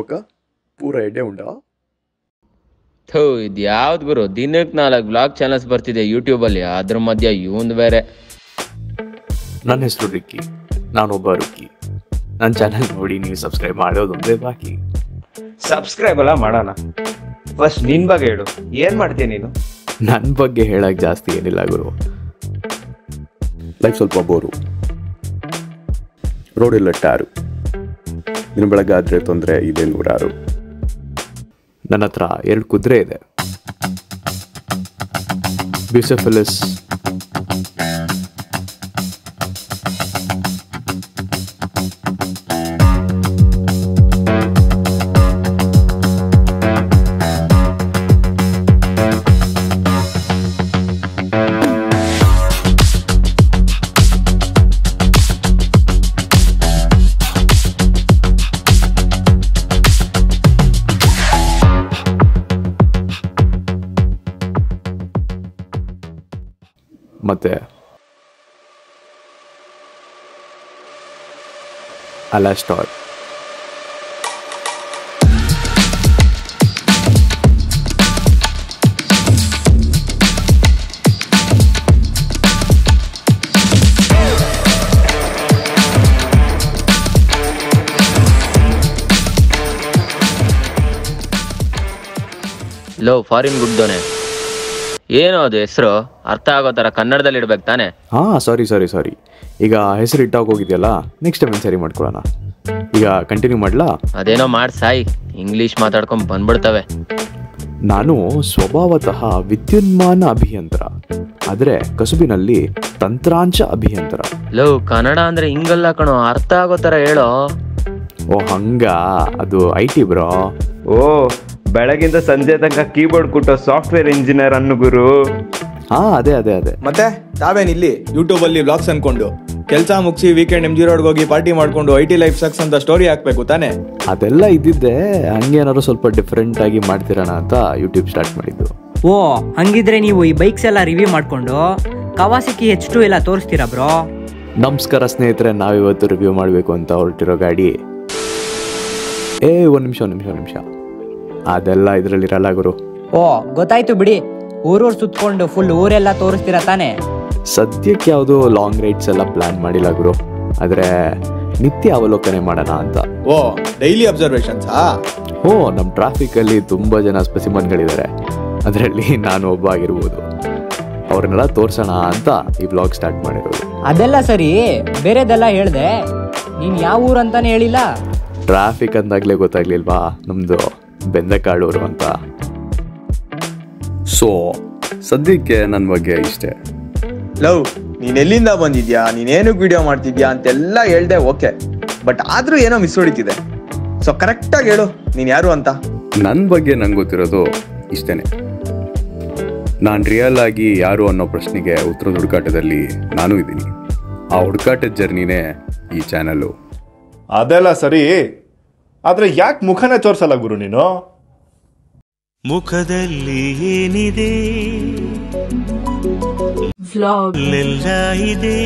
ఒక ಪೂರ ಐಡಿಯಾ ಉಂಟಾ? ಥೋ ಇದು ಯಾವ್ದು ಗುರು, ದಿನಕ್ಕೆ 4 ಬ್ಲಾಗ್ ಚಾನಲ್ಸ್ ಬರ್ತಿದೆ ಯೂಟ್ಯೂಬಲ್ಲಿ, ಅದ್ರ ಮಧ್ಯೆ ಇವೊಂದು ಬೇರೆ. ನನ್ನ ಹೆಸರು ರಿಕ್ಕಿ, ನಾನೊಬ್ಬ ರುಕ್ಕಿ. ನನ್ನ ಚಾನಲ್ ನೋಡಿ ನೀವು ಸಬ್ಸ್ಕ್ರೈಬ್ ಮಾಡೋದೊಂದೇ ಬಾಕಿ. ಸಬ್ಸ್ಕ್ರೈಬ್ ಎಲ್ಲ ಮಾಡೋಣ, ಫಸ್ಟ್ ನಿನ್ನ ಬಗ್ಗೆ ಹೇಳು, ಏನು ಮಾಡ್ತೀಯ ನೀನು? ನನ್ನ ಬಗ್ಗೆ ಹೇಳಕ್ಕೆ ಜಾಸ್ತಿ ಏನಿಲ್ಲ ಗುರು, ಲೈಫ್ ಸ್ವಲ್ಪ ಬೋರು, ರೋಡೆಲ್ಲ ಟಾರು, ದಿನ ಬೆಳಗಾದ್ರೆ ತೊಂದರೆ ಇದೆ ನೂರಾರು. ನನ್ನ ಹತ್ರ 2 ಕುದುರೆ ಇದೆ, ಬ್ಯೂಸಿಫಿಲಿಸ್ ಮತ್ತೆ ಅಲಾಸ್ಟಾರ್. ಲೋ ಫಾರಿನ್ ಗುಡ್ಡೋನೆ, ಏನೋ ಅದು ಹೆಸರು ಅರ್ಥ ಆಗೋ ಥರ ಕನ್ನಡದಲ್ಲಿ ಇಡ್ಬೇಕು ತಾನೆ? ಹಾಂ ಸಾರಿ, ಈಗ ಹೆಸರು ಇಟ್ಟಾಗೋಗಿದೆಯಲ್ಲ, ನೆಕ್ಸ್ಟ್ ಟೈಮ್ ಸರಿ ಮಾಡ್ಕೊಳ್ಳೋಣ. ಈಗ ಕಂಟಿನ್ಯೂ ಮಾಡಲಾ? ಅದೇನೋ ಮಾಡಿ ಸಾಯಿ, ಇಂಗ್ಲೀಷ್ ಮಾತಾಡ್ಕೊಂಡು ಬಂದ್ಬಿಡ್ತವೆ. ನಾನು ಸ್ವಭಾವತಃ ವಿದ್ಯುನ್ಮಾನ ಅಭಿಯಂತರ, ಆದರೆ ಕಸುಬಿನಲ್ಲಿ ತಂತ್ರಾಂಶ ಅಭಿಯಂತರ. ಲೋ ಕನ್ನಡ ಅಂದರೆ ಹಿಂಗಲ್ಲ ಕಣೋ, ಅರ್ಥ ಆಗೋ ಥರ ಹೇಳೋ. ಓ ಹಂಗ, ಅದು IT ಬ್ರೋ. ಓ ಬೆಳಗಿಂದ ಸಂಜೆ ತನಕ ಕೀಬೋರ್ಡ್ ಕೊಟ್ಟೋ ಸಾಫ್ಟ್ವೇರ್ ಇಂಜಿನಿಯರ್ ಅನ್ನು ಗುರು. ಹಾ ಅದೇ. ಮತ್ತೆ ತಾವೇನು ಇಲ್ಲಿ ಯೂಟ್ಯೂಬ್ ಅಲ್ಲಿ ವ್ಲಾಗ್ಸ್ ಅನ್ಕೊಂಡು ಕೆಲಸ ಮುಗಿಸಿ ವೀಕೆಂಡ್ MG Road ಹೋಗಿ ಪಾರ್ಟಿ ಮಾಡ್ಕೊಂಡು IT ಲೈಫ್ ಸಕ್ಸ್ ಅಂತ ಸ್ಟೋರಿ ಹಾಕ್ಬೇಕು ತಾನೆ? ಅದೆಲ್ಲ ಇದ್ದಿದ್ದೆ, ಹಂಗೇನಾದ್ರು ಸ್ವಲ್ಪ ಡಿಫ್ರೆಂಟ್ ಆಗಿ ಮಾಡ್ತಿರೋಣ ಅಂತ ಯೂಟ್ಯೂಬ್ ಸ್ಟಾರ್ಟ್ ಮಾಡಿದ್ದು. ಓ ಹಂಗಿದ್ರೆ ನೀವು ಈ ಬೈಕ್ಸ್ ಎಲ್ಲ ರಿವ್ಯೂ ಮಾಡ್ಕೊಂಡು ಕವಾಸಕಿ H2 ಎಲ್ಲ ತೋರಿಸ್ತೀರಾ ಬ್ರೋ? ನಮಸ್ಕಾರ ಸ್ನೇಹಿತರೆ, ನಾವಿವತ್ತು ರಿವ್ಯೂ ಮಾಡಬೇಕು ಅಂತ ಹೊರಟಿರೋ ಗಾಡಿ. ಒಂದು ನಿಮಿಷ, ಅದೆಲ್ಲ ಇದರಲ್ಲಿರಲ್ಲ ಗುರು. ಓ ಗೊತ್ತಾಯ್ತು ಬಿಡಿ, ಊರೂರು ಸುತ್ಕೊಂಡು ಫುಲ್ ಊರೆಲ್ಲ ತೋರಿಸ್ತೀರಾ ತಾನೆ? ಸದ್ಯಕ್ಕೆ ಯಾವುದು ಲಾಂಗ್ ರೈಡ್ಸ್ ಎಲ್ಲ ಪ್ಲಾನ್ ಮಾಡಿಲ್ಲ ಗುರು, ಆದರೆ ನಿತ್ಯ ಅವಲೋಕನೆ ಮಾಡೋಣ ಅಂತ. ಓ ಡೈಲಿ ಅಬ್ಸರ್ವೇಷನ್ಸ್? ಓ ನಮ್ಮ ಟ್ರಾಫಿಕಲ್ಲಿ ತುಂಬ ಜನ ಸ್ಪೆಸಿಮನ್ಗಳಿದ್ದಾರೆ, ಅದರಲ್ಲಿ ನಾನು ಒಬ್ಬ ಆಗಿರ್ಬೋದು. ಅವ್ರನ್ನೆಲ್ಲ ತೋರಿಸೋಣ ಅಂತ ಈ ಬ್ಲಾಗ್ ಸ್ಟಾರ್ಟ್ ಮಾಡಿರೋದು. ಅದೆಲ್ಲ ಸರಿ, ಬೇರೆದೆಲ್ಲ ಹೇಳಿದೆ, ನೀನು ಯಾವ ಊರು ಅಂತಾನೆ ಹೇಳಿಲ್ಲ. ಟ್ರಾಫಿಕ್ ಅಂದಾಗಲೇ ಗೊತ್ತಾಗ್ಲಿಲ್ವಾ ನಮ್ಮದು ಬೆಂದಕಾಳೂರು ಅಂತ. ಸೊ ಸದ್ಯಕ್ಕೆ ನನ್ನ ಬಗ್ಗೆ ಇಷ್ಟೇ. ಲವ್ ನೀನು ಎಲ್ಲಿಂದ ಬಂದಿದ್ಯಾ, ನೀನೇನು ವಿಡಿಯೋ ಮಾಡ್ತಿದ್ಯಾ ಅಂತೆಲ್ಲ ಹೇಳ್ದೆ, ಓಕೆ, ಬಟ್ ಆದರೂ ಏನೋ ಮಿಸ್ ಹೊಡಿತಿದೆ. ಸೊ ಕರೆಕ್ಟಾಗಿ ಹೇಳು ನೀನು ಯಾರು ಅಂತ. ನನ್ನ ಬಗ್ಗೆ ನಂಗೆ ಗೊತ್ತಿರೋದು ಇಷ್ಟೇ. ನಾನು ರಿಯಲ್ ಆಗಿ ಯಾರು ಅನ್ನೋ ಪ್ರಶ್ನೆಗೆ ಉತ್ತರದ ಹುಡುಕಾಟದಲ್ಲಿ ನಾನು ಇದ್ದೀನಿ. ಆ ಹುಡುಕಾಟದ ಜರ್ನಿನೇ ಈ ಚಾನಲ್ಲು. ಅದೆಲ್ಲ ಸರಿ, ಆದ್ರೆ ಯಾಕೆ ಮುಖನೇ ತೋರಿಸಲ್ಲ ಗುರು ನೀನು? ಮುಖದಲ್ಲಿ ಏನಿದೆ, ವ್ಲಾಗ್ ಎಲ್ಲ ಇದೆ.